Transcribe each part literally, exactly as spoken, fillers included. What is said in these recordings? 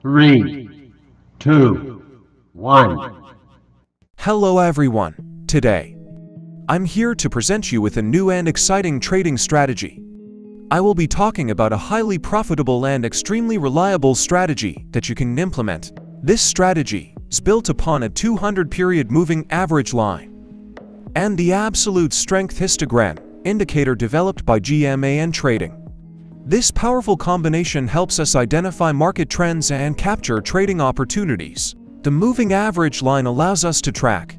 Three, two, one. Hello everyone. Today, I'm here to present you with a new and exciting trading strategy. I will be talking about a highly profitable and extremely reliable strategy that you can implement. This strategy is built upon a two hundred period moving average line and the absolute strength histogram indicator developed by G M A N Trading. This powerful combination helps us identify market trends and capture trading opportunities. The moving average line allows us to track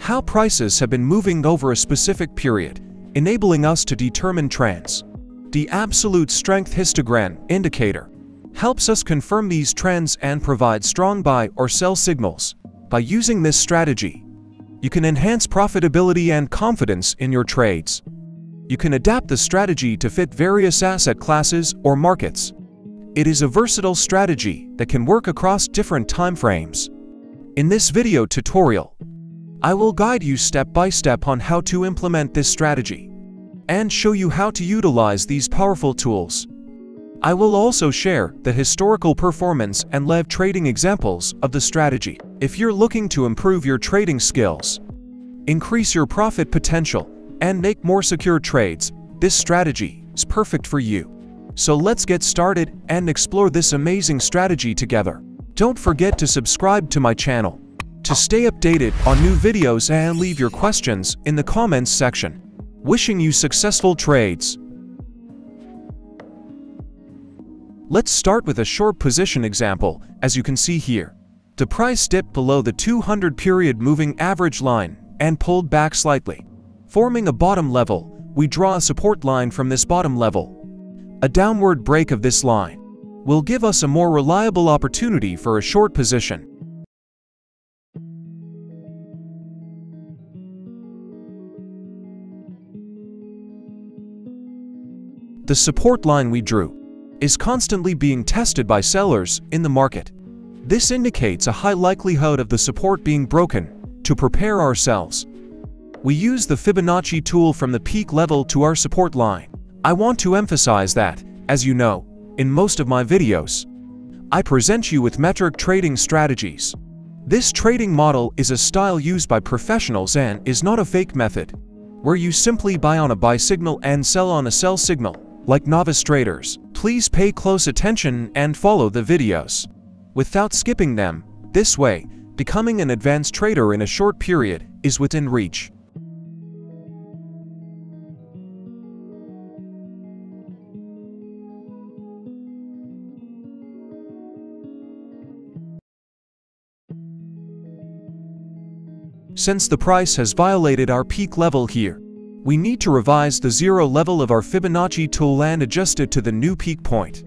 how prices have been moving over a specific period, enabling us to determine trends. The absolute strength histogram indicator helps us confirm these trends and provide strong buy or sell signals. By using this strategy, you can enhance profitability and confidence in your trades. You can adapt the strategy to fit various asset classes or markets. It is a versatile strategy that can work across different timeframes. In this video tutorial, I will guide you step by step on how to implement this strategy and show you how to utilize these powerful tools. I will also share the historical performance and live trading examples of the strategy. If you're looking to improve your trading skills, increase your profit potential, and make more secure trades, this strategy is perfect for you. So let's get started and explore this amazing strategy together. Don't forget to subscribe to my channel to stay updated on new videos and leave your questions in the comments section. Wishing you successful trades. Let's start with a short position example. As you can see here, the price dipped below the two hundred period moving average line and pulled back slightly, forming a bottom level. We draw a support line from this bottom level. A downward break of this line will give us a more reliable opportunity for a short position. The support line we drew is constantly being tested by sellers in the market. This indicates a high likelihood of the support being broken. To prepare ourselves, we use the Fibonacci tool from the peak level to our support line. I want to emphasize that, as you know, in most of my videos, I present you with metric trading strategies. This trading model is a style used by professionals and is not a fake method, where you simply buy on a buy signal and sell on a sell signal, like novice traders. Please pay close attention and follow the videos without skipping them. This way, becoming an advanced trader in a short period is within reach. Since the price has violated our peak level here, we need to revise the zero level of our Fibonacci tool and adjust it to the new peak point.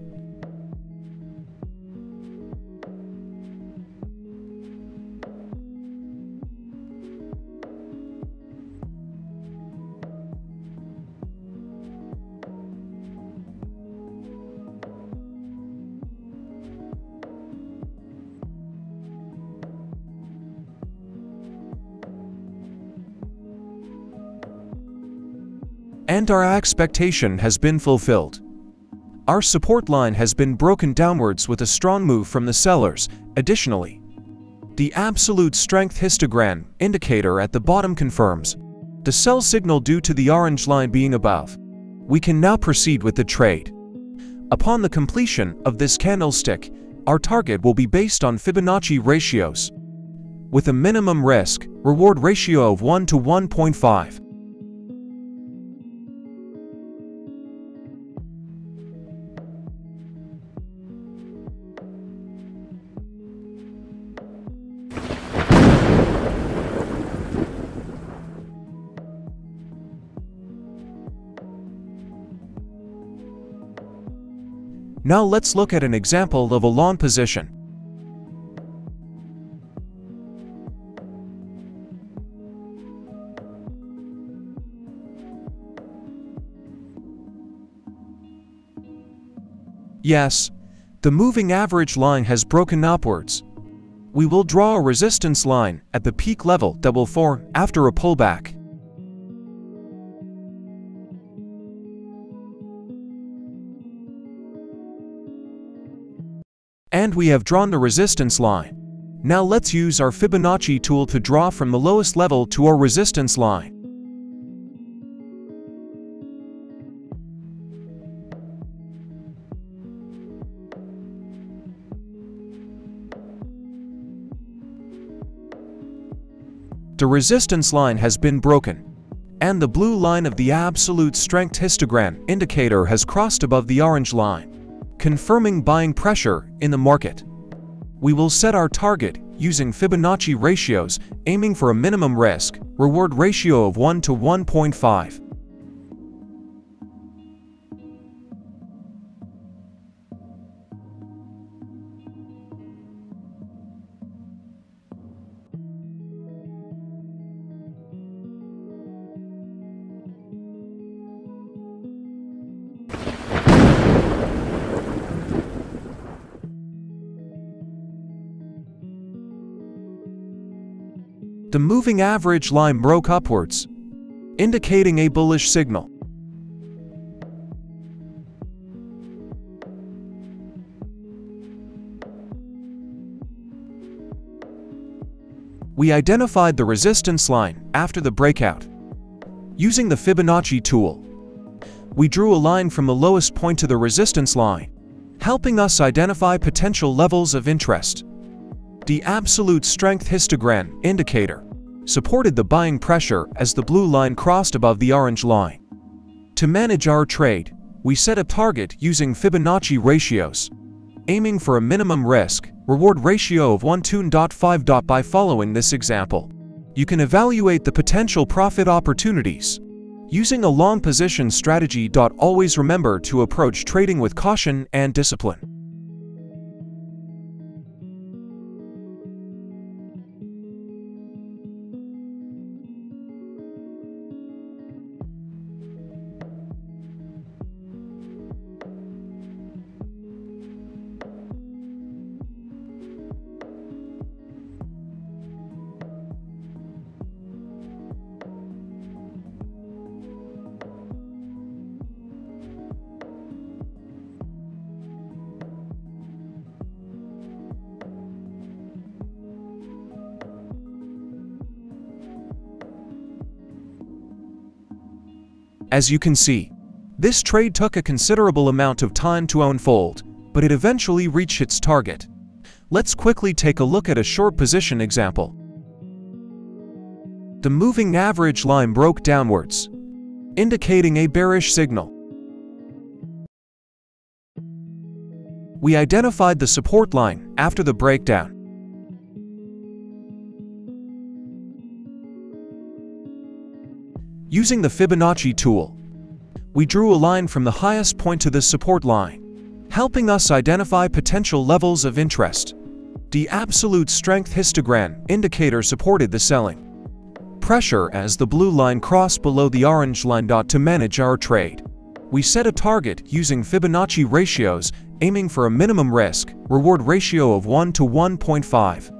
And our expectation has been fulfilled. Our support line has been broken downwards with a strong move from the sellers. Additionally, the absolute strength histogram indicator at the bottom confirms the sell signal due to the orange line being above. We can now proceed with the trade. Upon the completion of this candlestick, our target will be based on Fibonacci ratios with a minimum risk-reward ratio of one to one point five. Now let's look at an example of a long position. Yes, the moving average line has broken upwards. We will draw a resistance line at the peak level that will form after a pullback. And we have drawn the resistance line. Now let's use our Fibonacci tool to draw from the lowest level to our resistance line. The resistance line has been broken, and the blue line of the absolute strength histogram indicator has crossed above the orange line, confirming buying pressure in the market. We will set our target using Fibonacci ratios, aiming for a minimum risk-reward ratio of one to one point five. The moving average line broke upwards, indicating a bullish signal. We identified the resistance line after the breakout. Using the Fibonacci tool, we drew a line from the lowest point to the resistance line, helping us identify potential levels of interest. The absolute strength histogram indicator supported the buying pressure as the blue line crossed above the orange line. To manage our trade, we set a target using Fibonacci ratios, aiming for a minimum risk-reward ratio of one to two point five. By following this example, you can evaluate the potential profit opportunities using a long position strategy. Always remember to approach trading with caution and discipline. As you can see, this trade took a considerable amount of time to unfold, but it eventually reached its target. Let's quickly take a look at a short position example. The moving average line broke downwards, indicating a bearish signal. We identified the support line after the breakdown. Using the Fibonacci tool, we drew a line from the highest point to the support line, helping us identify potential levels of interest. The absolute strength histogram indicator supported the selling pressure as the blue line crossed below the orange line. To manage our trade, we set a target using Fibonacci ratios, aiming for a minimum risk-reward ratio of one to one point five.